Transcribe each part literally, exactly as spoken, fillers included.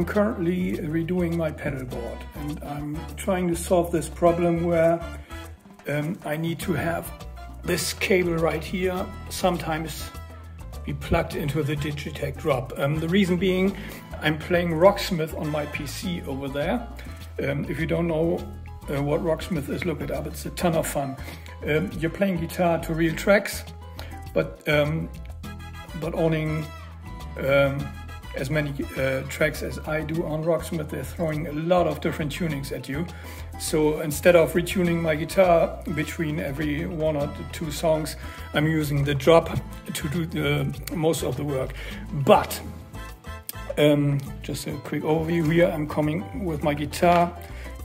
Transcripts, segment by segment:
I'm currently redoing my pedal board, and I'm trying to solve this problem where um, I need to have this cable right here sometimes be plugged into the Digitech drop. Um, the reason being, I'm playing Rocksmith on my P C over there. Um, if you don't know uh, what Rocksmith is, look it up, it's a ton of fun. Um, you're playing guitar to real tracks, but, um, but owning um, as many uh, tracks as I do on Rocksmith, they're throwing a lot of different tunings at you. So instead of retuning my guitar between every one or two songs, I'm using the drop to do the, most of the work. But um, just a quick overview here, I'm coming with my guitar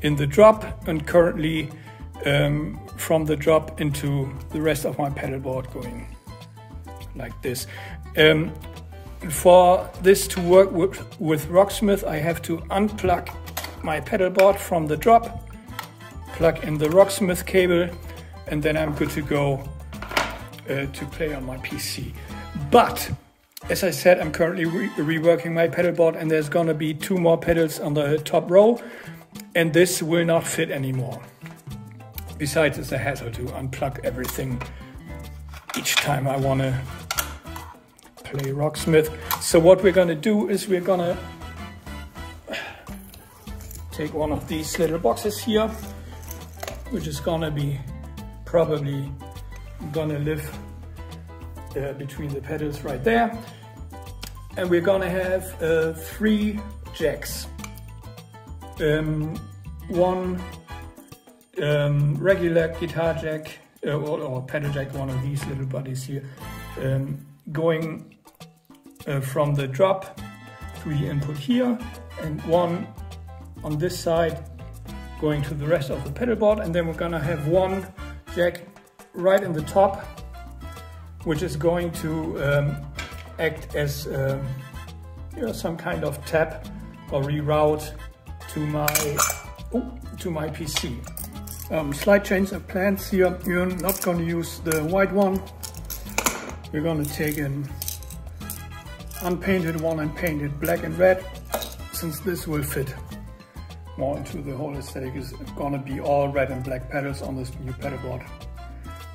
in the drop, and currently um, from the drop into the rest of my pedalboard going like this. Um, For this to work with, with Rocksmith, I have to unplug my pedalboard from the drop, plug in the Rocksmith cable, and then I'm good to go uh, to play on my P C. But, as I said, I'm currently re reworking my pedalboard, and there's gonna be two more pedals on the top row, and this will not fit anymore. Besides, it's a hassle to unplug everything each time I wanna play Rocksmith. So what we're going to do is we're going to take one of these little boxes here, which is going to be probably going to live uh, between the pedals right there, and we're going to have uh, three jacks, um, one um, regular guitar jack uh, or, or pedal jack, one of these little buddies here, um, going Uh, from the drop to the input here, and one on this side going to the rest of the pedalboard, and then we're gonna have one jack right in the top, which is going to um, act as um, you know, some kind of tap or reroute to my oh, to my P C. Um, slight change of plans here. You're not going to use the white one. We're going to take in unpainted one and painted black and red, since this will fit more into the whole aesthetic. Is gonna be all red and black pedals on this new pedalboard.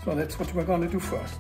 So that's what we're gonna do first.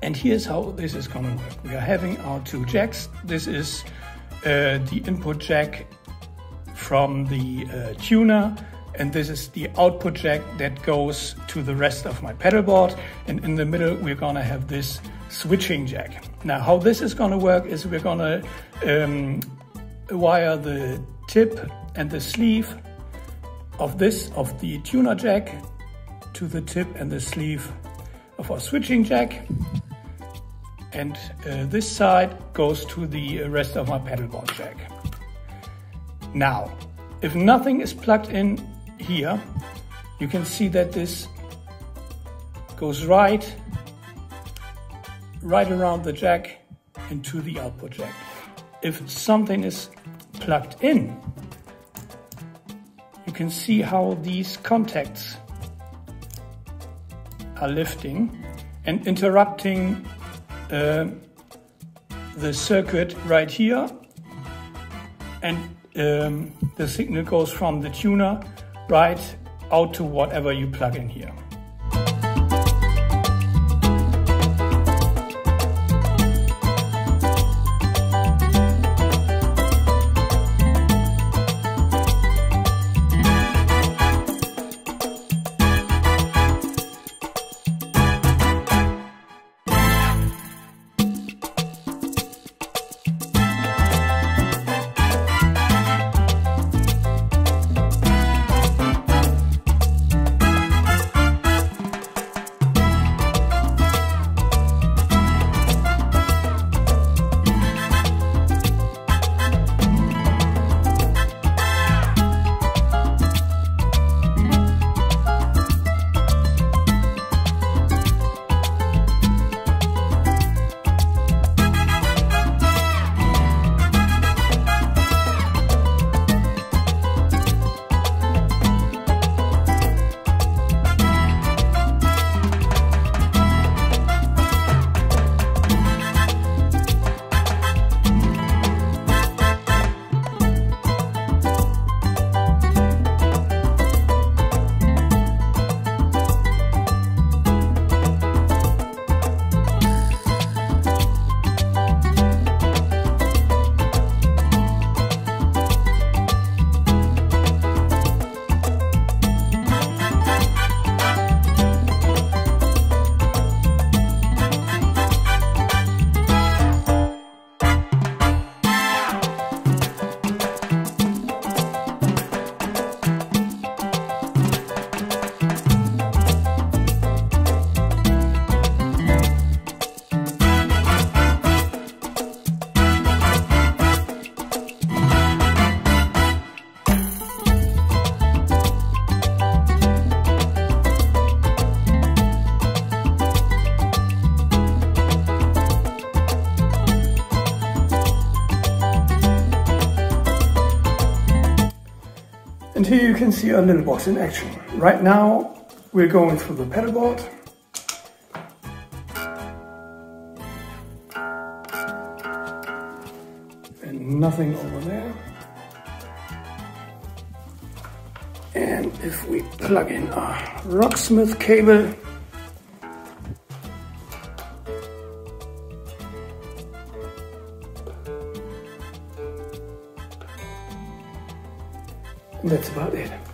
And here's how this is going to work. We are having our two jacks. This is uh, the input jack from the uh, tuner, and this is the output jack that goes to the rest of my pedalboard. And in the middle, we're going to have this switching jack. Now, how this is going to work is we're going to um, wire the tip and the sleeve of this, of the tuner jack, to the tip and the sleeve of our switching jack. and uh, this side goes to the rest of my paddleboard jack. Now, if nothing is plugged in here, you can see that this goes right, right around the jack into the output jack. If something is plugged in, you can see how these contacts are lifting and interrupting uh, the circuit right here, and um, the signal goes from the tuner right out to whatever you plug in here. And here you can see our little box in action. Right now we're going through the paddleboard. And nothing over there. And if we plug in our Rocksmith cable, that's about it.